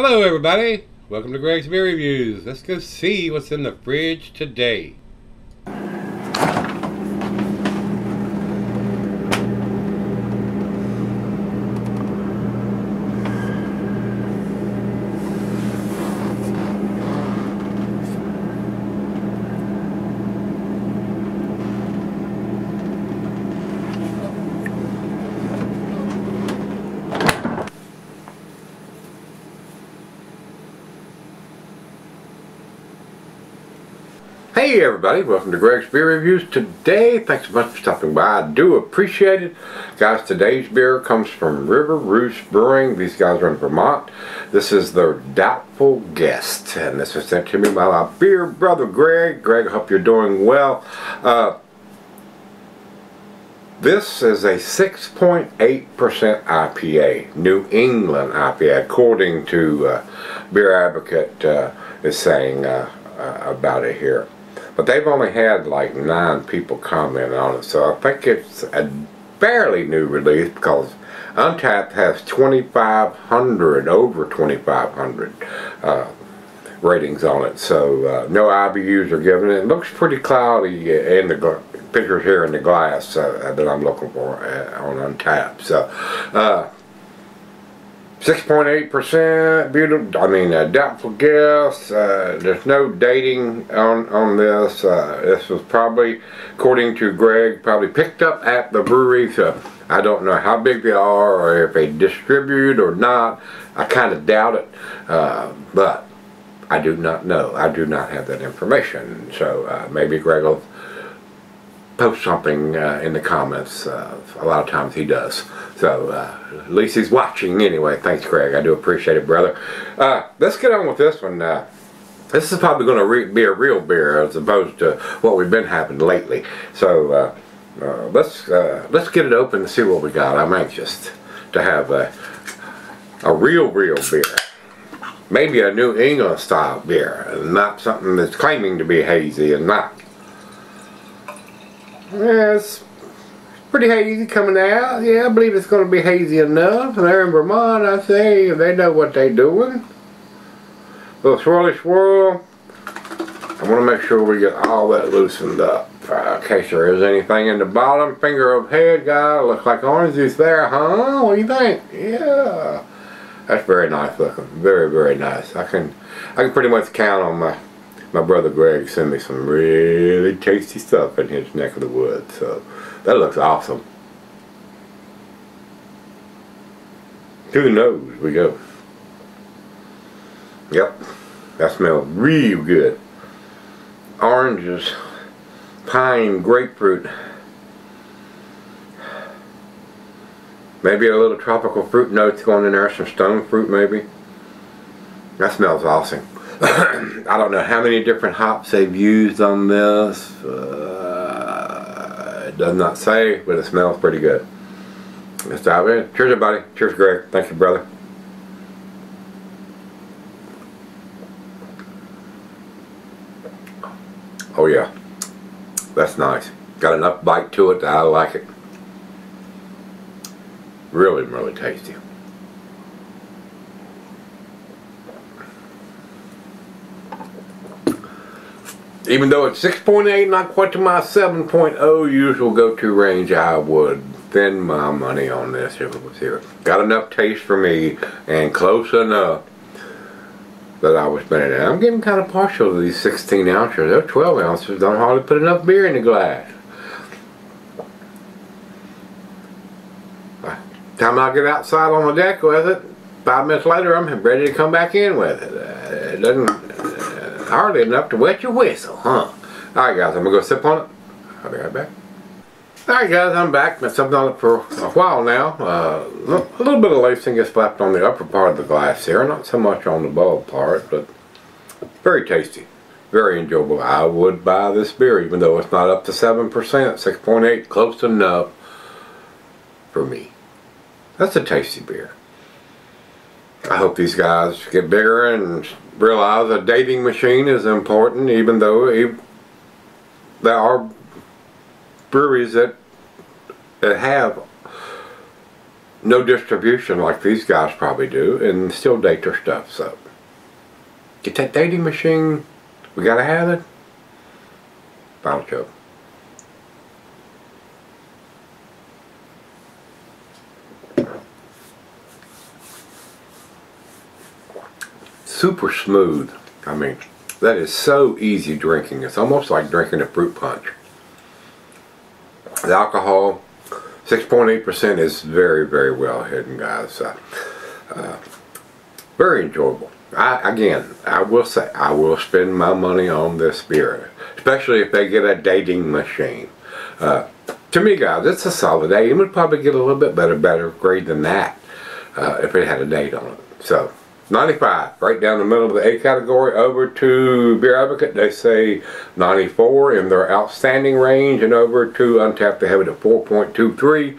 Hello everybody, welcome to Greg's Beer Reviews. Let's go see what's in the fridge today. Hey everybody, welcome to Greg's Beer Reviews today. Thanks so much for stopping by. I do appreciate it. Guys, today's beer comes from River Roost Brewing. These guys are in Vermont. This is the Doubtful Guest, and this was sent to me by my beer brother Greg. Greg, I hope you're doing well. This is a 6.8% IPA, New England IPA, according to Beer Advocate is saying about it here. But they've only had like 9 people comment on it, so I think it's a fairly new release because Untappd has 2,500, over 2,500 ratings on it, so no IBUs are given. It looks pretty cloudy in the pictures here in the glass that I'm looking for on Untappd. So 6.8%, beautiful. I mean, a doubtful guess. There's no dating on this. This was probably, according to Greg, probably picked up at the brewery. So I don't know how big they are or if they distribute or not. I kind of doubt it, but I do not know. I do not have that information. So maybe Greg will post something in the comments. A lot of times he does. So at least he's watching anyway. Thanks, Greg. I do appreciate it, brother. Let's get on with this one. This is probably going to be a real beer as opposed to what we've been having lately. So let's get it open and see what we got. I'm anxious to have a real beer. Maybe a New England style beer, not something that's claiming to be hazy and not. Yeah, it's pretty hazy coming out. Yeah, I believe it's going to be hazy enough. They're in Vermont, I say. They know what they're doing. A little swirly swirl. I want to make sure we get all that loosened up in case there is anything in the bottom. Finger of head, guy. Looks like orange juice there, huh? What do you think? Yeah. That's very nice looking. Very nice. I can pretty much count on my brother Greg sent me some really tasty stuff in his neck of the woods, so that looks awesome. Through the nose we go. Yep, that smells real good. Oranges, pine, grapefruit, maybe a little tropical fruit notes going in there, some stone fruit maybe. That smells awesome. I don't know how many different hops they've used on this. It does not say, but it smells pretty good. Let's dive in. Cheers everybody. Cheers Greg. Thank you, brother. Oh yeah. That's nice. Got enough bite to it that I like it. Really tasty. Even though it's 6.8, not quite to my 7.0 usual go-to range, I would spend my money on this if it was here. Got enough taste for me and close enough that I was spending it. I'm getting kind of partial to these 16 ounces. They're 12 ounces. Don't hardly put enough beer in the glass. By the time I get outside on the deck with it, 5 minutes later I'm ready to come back in with it. It doesn't... hardly enough to wet your whistle, huh? Alright guys, I'm going to go sip on it. I'll be right back. Alright guys, I'm back. Been sipping on it for a while now. A little bit of lacing gets slapped on the upper part of the glass here. Not so much on the bulb part, but very tasty. Very enjoyable. I would buy this beer even though it's not up to 7%. 6.8, close enough for me. That's a tasty beer. I hope these guys get bigger and realize a dating machine is important, even though there are breweries that have no distribution like these guys probably do, and still date their stuff. So get that dating machine, we gotta have it. Final joke. Super smooth. I mean, that is so easy drinking. It's almost like drinking a fruit punch. The alcohol, 6.8%, is very, very well hidden, guys. Very enjoyable. I will say, I will spend my money on this beer, especially if they get a dating machine. To me, guys, it's a solid 8. It would probably get a little bit better grade than that if it had a date on it. So 95, right down the middle of the A category. Over to Beer Advocate, they say 94 in their outstanding range, and over to Untappd, they have it at 4.23,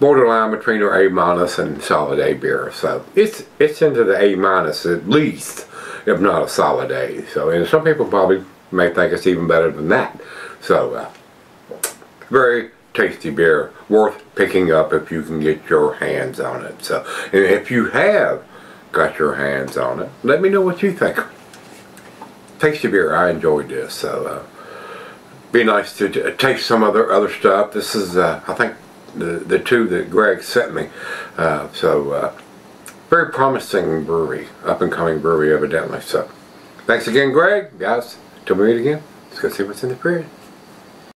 borderline between their A- and solid A beer. So it's into the A- at least, if not a solid A. So, and some people probably may think it's even better than that. So very tasty beer, worth picking up if you can get your hands on it. So, and if you have got your hands on it, let me know what you think. Tasty beer. I enjoyed this. So be nice to taste some other stuff. This is I think the two that Greg sent me. Very promising brewery, up and coming brewery evidently. So thanks again, Greg. Guys, till we meet again, let's go see what's in the fridge.